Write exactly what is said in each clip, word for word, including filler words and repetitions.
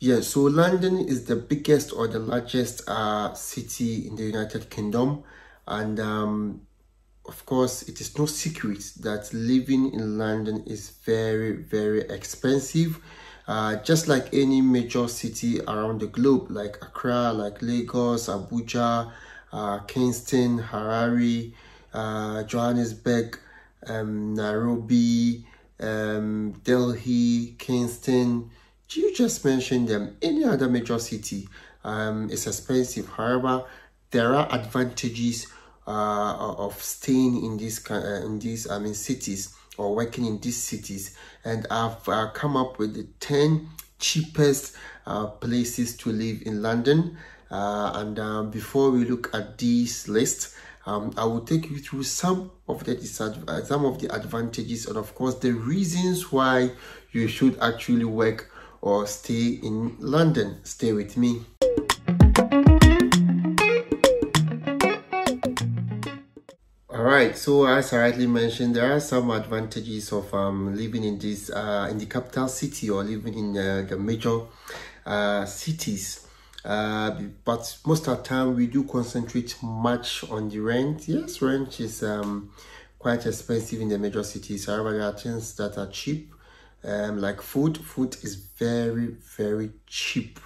Yeah, so London is the biggest or the largest uh, city in the United Kingdom. And um, of course, it is no secret that living in London is very, very expensive. Uh, just like any major city around the globe, like Accra, like Lagos, Abuja, uh, Kingston, Harare, uh, Johannesburg, um, Nairobi, um, Delhi, Kingston. You just mentioned them. Any other major city um, is expensive. However, there are advantages uh, of staying in these uh, in these I mean cities or working in these cities, and I've uh, come up with the ten cheapest uh, places to live in London. Uh, and uh, before we look at this list, um, I will take you through some of the some of the advantages and of course the reasons why you should actually work or stay in London. Stay with me. All right, so as I rightly mentioned, there are some advantages of um, living in this uh, in the capital city or living in uh, the major uh, cities. Uh, but most of the time we do concentrate much on the rent. Yes, rent is um, quite expensive in the major cities. However, there are things that are cheap. Um, like food, food is very, very cheap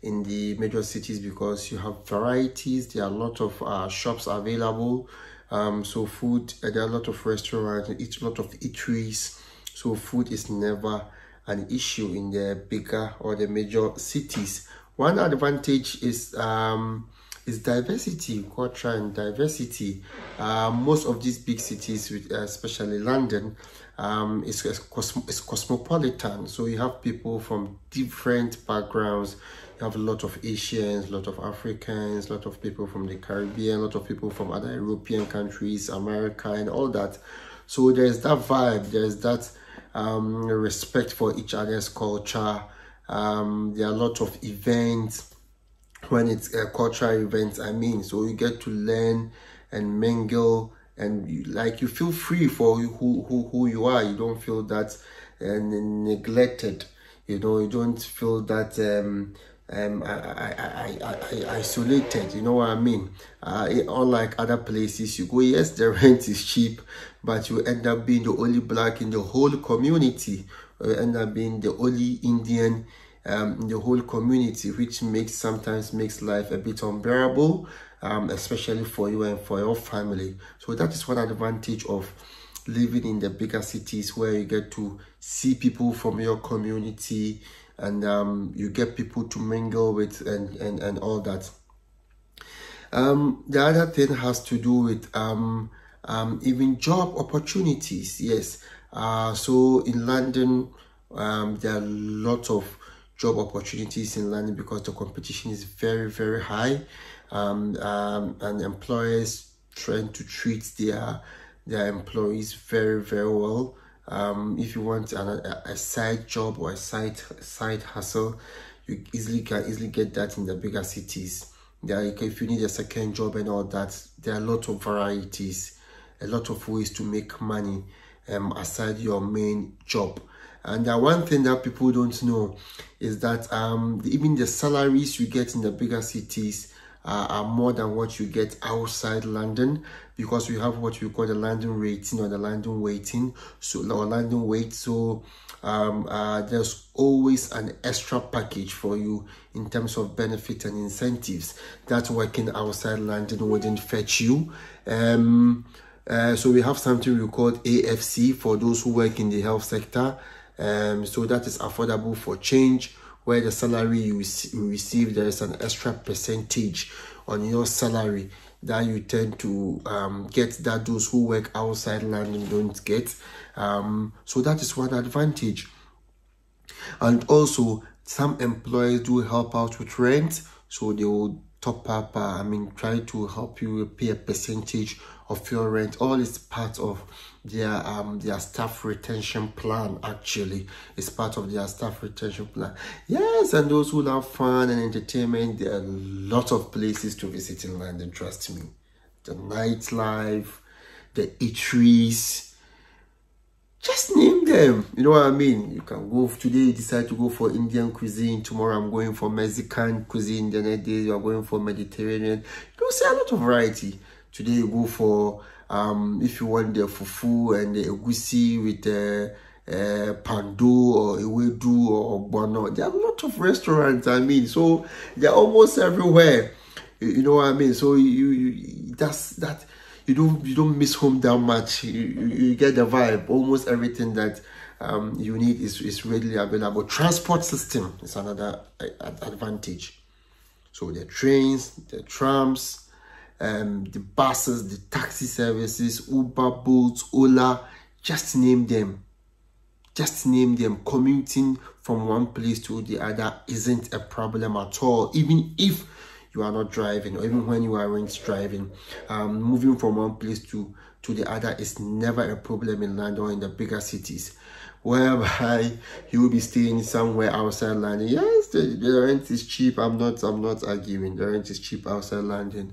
in the major cities because you have varieties. There are a lot of uh, shops available. Um, so food, uh, there are a lot of restaurants, eat, a lot of eateries. So food is never an issue in the bigger or the major cities. One advantage is um, is diversity, culture and diversity. Uh, most of these big cities, especially London, um, is, is, cosmo is cosmopolitan. So you have people from different backgrounds. You have a lot of Asians, a lot of Africans, a lot of people from the Caribbean, a lot of people from other European countries, America and all that. So there's that vibe, there's that um, respect for each other's culture. Um, there are a lot of events. When it's a cultural event, I mean, so you get to learn and mingle and you, like you feel free for who, who, who you are. You don't feel that uh, neglected, you know, you don't feel that um, um, I, I, I, I, isolated, you know what I mean? Uh, unlike other places you go, yes, the rent is cheap, but you end up being the only black in the whole community, or you end up being the only Indian Um, in the whole community, which makes sometimes makes life a bit unbearable, um, especially for you and for your family. So that is one advantage of living in the bigger cities, where you get to see people from your community and um, you get people to mingle with and and, and all that. Um, the other thing has to do with um, um, even job opportunities. Yes, uh, so in London um, there are lots of job opportunities in London because the competition is very, very high, um, um, and employers trying to treat their their employees very, very well. Um, if you want a, a side job or a side side hustle, you easily can easily get that in the bigger cities. There, if you need a second job and all that, there are a lot of varieties, a lot of ways to make money um, aside your main job. And the one thing that people don't know is that um, even the salaries you get in the bigger cities uh, are more than what you get outside London, because we have what we call the London rating or the London waiting, so or London wait. So um, uh, there's always an extra package for you in terms of benefits and incentives that working outside London wouldn't fetch you. Um, uh, so we have something we call A F C for those who work in the health sector. Um, so that is affordable for change, where the salary you, you receive, there is an extra percentage on your salary that you tend to um, get, that those who work outside London don't get. Um, so that is one advantage. And also some employers do help out with rent, so they will top up, uh, I mean try to help you pay a percentage of your rent. All is part of their um their staff retention plan. Actually, it's part of their staff retention plan. Yes, and those who love fun and entertainment, there are a lot of places to visit in London, trust me. The nightlife, the eateries, just name them. You know what I mean? You can go, today decide to go for Indian cuisine, tomorrow I'm going for Mexican cuisine, the next day you are going for Mediterranean. You don't see a lot of variety. Today you go for, um, if you want the fufu and the egusi with uh, Uh, Pando or Ewedu or Bono. There are a lot of restaurants, I mean, so they're almost everywhere. You, you know what I mean? So you, you that's that you don't you don't miss home that much. You, you, you get the vibe. Almost everything that um, you need is, is readily available. Transport system is another uh, advantage. So the trains, the trams, um, the buses, the taxi services, Uber, Bolt, Ola, just name them. Just name them. Commuting from one place to the other isn't a problem at all, even if you are not driving, or even when you aren't driving. Um, moving from one place to, to the other is never a problem in London or in the bigger cities. Whereby you will be staying somewhere outside London. Yes, the, the rent is cheap. I'm not, I'm not arguing. The rent is cheap outside London.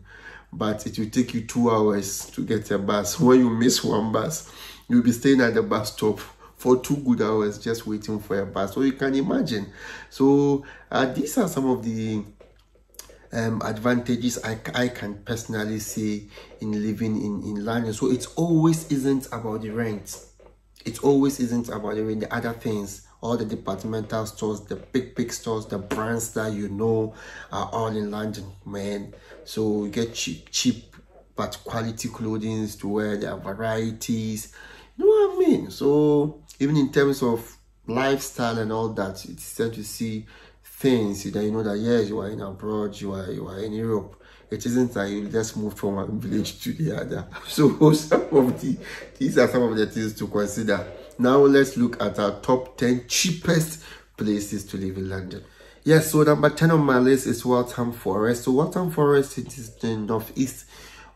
But it will take you two hours to get a bus. When you miss one bus, you'll be staying at the bus stop for two good hours just waiting for a bus. So you can imagine. So uh, these are some of the um, advantages I, I can personally see in living in, in London. So it always isn't about the rent. It always isn't about the rent. The other things, all the departmental stores, the big, big stores, the brands that you know are all in London, man. So you get cheap, cheap, but quality clothing to wear. There are varieties. You know what I mean? So even in terms of lifestyle and all that, it's sad to see things that you know that yes, you are in abroad, you are you are in Europe. It isn't that you just move from one village to the other. So some of the these are some of the things to consider. Now let's look at our top ten cheapest places to live in London. Yes, so number ten on my list is Waltham Forest. So Waltham Forest, it is the northeast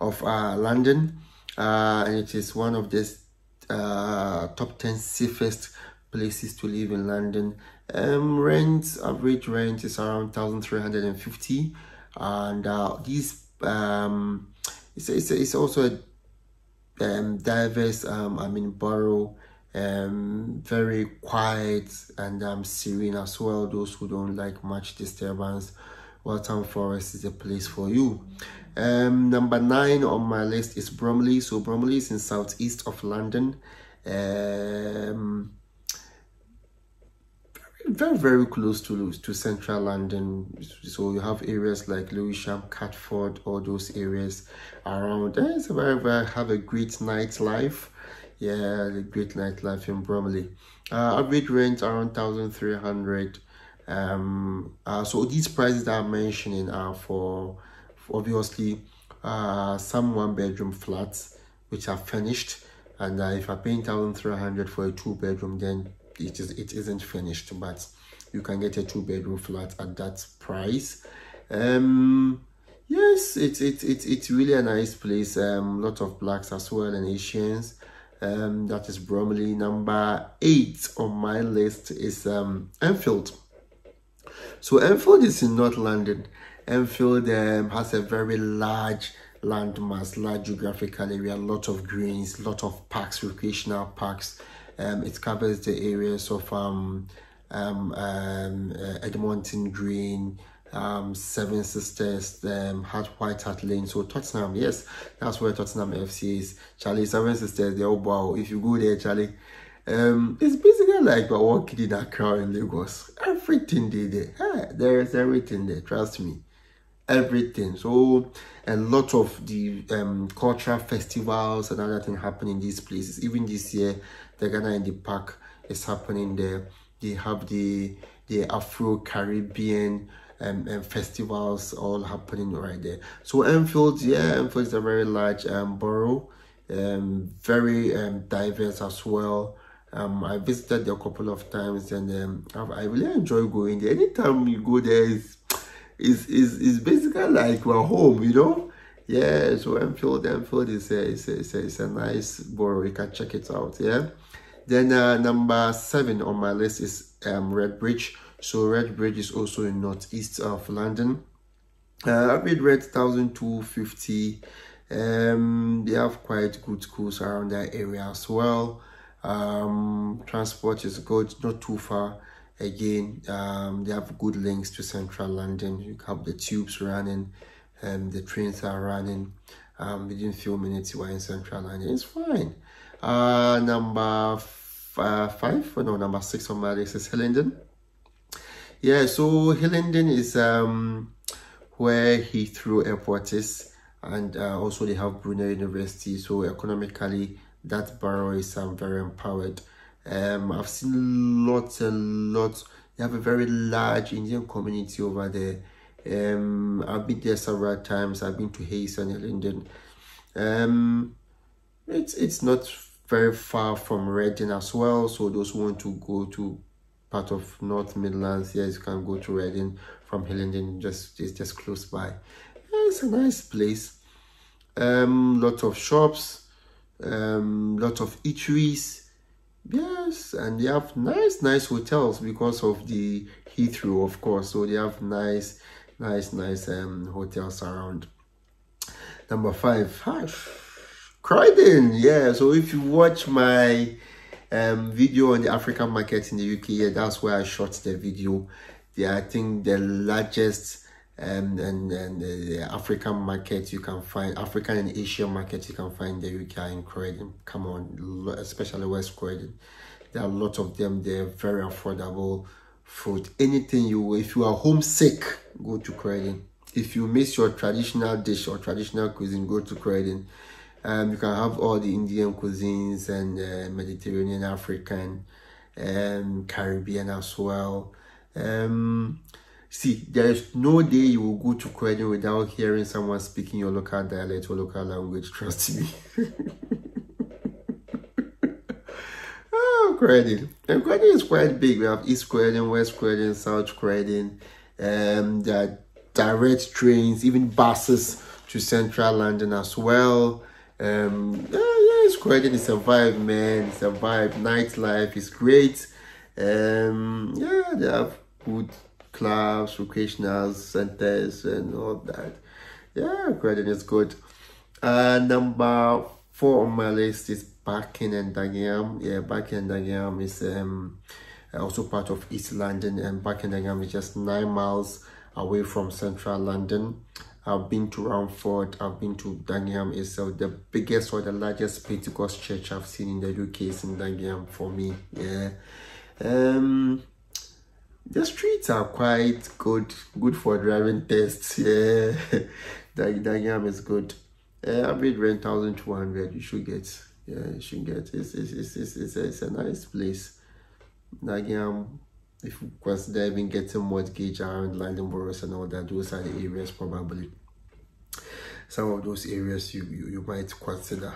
of uh, London, uh, and it is one of the uh top ten safest places to live in London. Um rent, average rent is around one thousand three hundred fifty, and uh these um it's it's, it's also a um, diverse um i mean borough, um very quiet and um serene as well. Those who don't like much disturbance, Waltham Forest is a place for you. Um, number nine on my list is Bromley. So Bromley is in southeast of London. Um, very, very close to to central London. So you have areas like Lewisham, Catford, all those areas around. And it's very, very have a great nightlife. Yeah, the great nightlife in Bromley. Uh, average rent around one thousand three hundred. Um, uh, so these prices that I'm mentioning are for obviously uh some one bedroom flats which are furnished, and uh, if I pay one thousand three hundred for a two bedroom, then it is it isn't furnished, but you can get a two bedroom flat at that price. Um yes, it's it's it's it's really a nice place. Um lot of blacks as well and Asians. Um that is Bromley. Number eight on my list is um Enfield. So Enfield is in North London. Enfield um, has a very large landmass, large geographical area, a lot of greens, a lot of parks, recreational parks. Um, it covers the areas of um, um, um, uh, Edmonton Green, um, Seven Sisters, um, Hat White Hart Lane. So Tottenham, yes, that's where Tottenham F C is. Charlie, Seven Sisters, the old bow. If you go there, Charlie, um, it's basically like we're walking in Accra in Lagos. Everything they there, yeah, there is everything there. Trust me. Everything. So a lot of the um cultural festivals and other things happen in these places. Even this year, the Ghana in the Park is happening there. They have the the Afro-Caribbean um, um festivals all happening right there. So Enfield, yeah, Enfield is a very large um borough, um very um diverse as well. Um, I visited there a couple of times, and um, I really enjoy going there. Anytime you go there, it's Is is is basically like we're home, you know? Yeah. So Enfield, Enfield is a is a, is a, is a nice borough. You can check it out. Yeah. Then uh, number seven on my list is um Redbridge. So Redbridge is also in northeast of London. Uh, average rent one thousand two hundred fifty. Um, they have quite good schools around that area as well. Um, transport is good, not too far. Again, um, they have good links to central London. You have the tubes running, and the trains are running. Um, within a few minutes, you are in central London. It's fine. Uh, number f uh, five, or no, number six on my list is Hillingdon. Yeah, so Hillingdon is um, where Heathrow Airport is, and uh, also they have Brunel University. So economically, that borough is um, very empowered. Um, I've seen lots and lots. They have a very large Indian community over there. Um, I've been there several times. I've been to Hayes and Hillingdon. Um, it's it's not very far from Reading as well. So those who want to go to part of North Midlands, yes, you can go to Reading from Hillingdon. Just it's just close by. Yeah, it's a nice place. Um, lot of shops. Um, lot of eateries. Yes, and they have nice nice hotels because of the Heathrow, of course, so they have nice nice nice um hotels around. Number five, hush, Croydon. Yeah, so if you watch my um video on the African market in the U K, yeah, that's where I shot the video. Yeah, I think the largest um, and and the African market you can find, African and Asian market you can find the U K in Croydon. Come on, especially West Croydon. There are a lot of them. They're very affordable food. Anything you, if you are homesick, go to Croydon. If you miss your traditional dish or traditional cuisine, go to Croydon. Um, you can have all the Indian cuisines and uh, Mediterranean, African, um, Caribbean as well. Um, See, there is no day you will go to Croydon without hearing someone speaking your local dialect or local language, trust me. Oh, Croydon. And Croydon is quite big. We have East Croydon, West Croydon, South Croydon. Um, there are direct trains, even buses to central London as well. Um, yeah, yeah, it's Croydon. It's a vibe, man. It's a vibe. Nightlife is great. Um, yeah, they have good clubs, recreational centers, and all that. Yeah, Croydon is good. Uh, number four on my list is Barking and Dagenham. Yeah, Barking and Dagenham is um, also part of East London, and Barking and Dagenham is just nine miles away from central London. I've been to Romford, I've been to Dagenham. It's uh, the biggest or the largest Pentecost church I've seen in the U K is in Dagenham for me. Yeah. Um, The streets are quite good, good for driving tests. Yeah, Dagenham is good. Uh, average rent thousand two hundred. You should get. Yeah, you should get. It's it's it's it's it's a, it's a nice place. Dagenham, if you consider even getting mortgage around London boroughs and all that, those are the areas probably. Some of those areas you you, you might consider.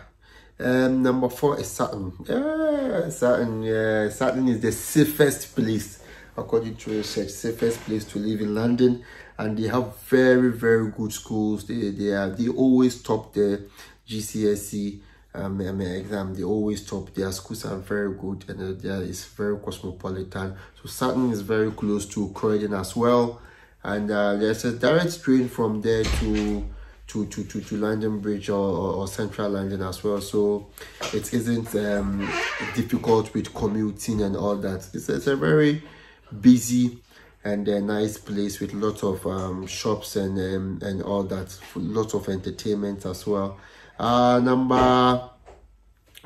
Um, number four is Sutton. Yeah, Sutton. Yeah, Sutton is the safest place, according to research, safest place to live in London, and they have very very good schools. They they are they always top the G C S E um, exam. They always top. Their schools are very good, and there is very cosmopolitan. So Sutton is very close to Croydon as well, and uh, there's a direct train from there to to to to, to London Bridge or, or, or central London as well. So it isn't um, difficult with commuting and all that. It's, it's a very busy and a nice place with lots of um, shops and um, and all that, lots of entertainment as well. Uh, number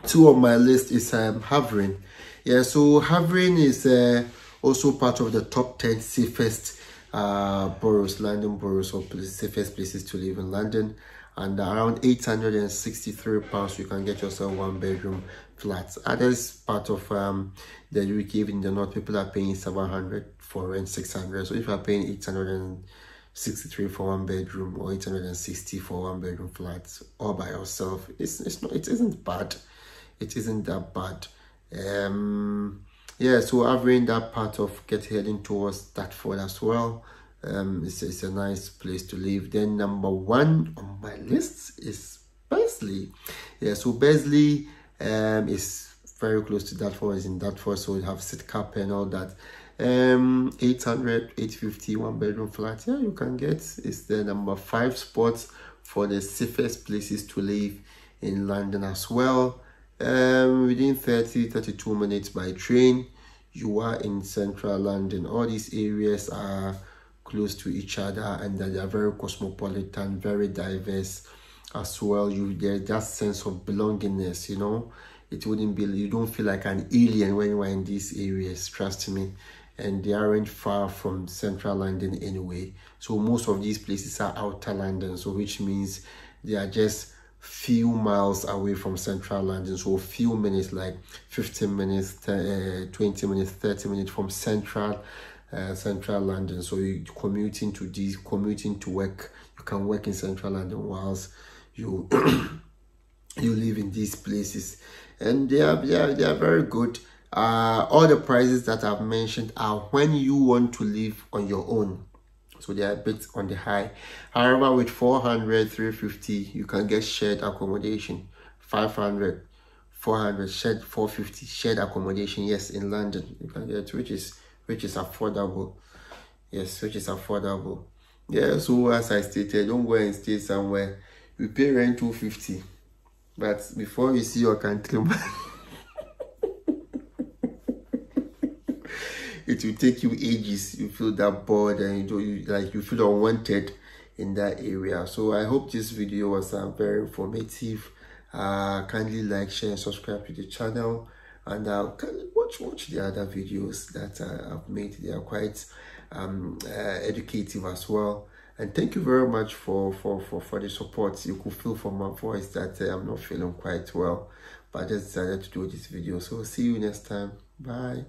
two on my list is um, Havering. Yeah, so Havering is uh, also part of the top ten safest uh, boroughs, London boroughs, or place, safest places to live in London. And around eight hundred and sixty-three pounds, you can get yourself one bedroom flats. Others part of um, the U K, even in the north, people are paying seven hundred for rent, six hundred. So if you are paying eight hundred and sixty-three for one bedroom or eight hundred and sixty for one bedroom flats all by yourself, it's, it's not, it isn't bad. It isn't that bad. Um, yeah, so I've read that part of get heading towards Catford as well. Um, it's, it's a nice place to live. Then number one on my list is Bexley. Yeah, so Bexley um, is very close to Dartford. It's in Dartford, so you have Sidcup and all that. Um, eight hundred, eight fifty, one bedroom flat. Yeah, you can get. It's the number five spot for the safest places to live in London as well. um, within thirty to thirty-two minutes by train, you are in central London. All these areas are close to each other, and they are very cosmopolitan, very diverse as well. You get that sense of belongingness, you know. It wouldn't be, you don't feel like an alien when you are in these areas, trust me. And they aren't far from central London anyway. So most of these places are outer London, so which means they are just few miles away from central London. So a few minutes, like fifteen minutes, uh, twenty minutes, thirty minutes from central uh, central London. So you commuting to these, commuting to work, you can work in central London whilst you you live in these places. And they are they are, they are very good. Uh, all the prices that I've mentioned are when you want to live on your own, so they are a bit on the high. However, with four hundred, three fifty, you can get shared accommodation. Five hundred, four hundred, shared, four fifty, shared accommodation, yes, in London you can get, which is which is affordable. Yes, which is affordable. Yeah, so as I stated, don't go and stay somewhere. You pay rent two fifty, but before you see your countryman, it will take you ages. You feel that bored, and you, do, you like you feel unwanted in that area. So I hope this video was uh, very informative. Uh, kindly like, share, and subscribe to the channel, and uh, kindly watch watch the other videos that uh, I've made. They are quite um, uh, educative as well. And thank you very much for for for for the support. You could feel from my voice that uh, I'm not feeling quite well, but I just decided to do this video. So see you next time. Bye.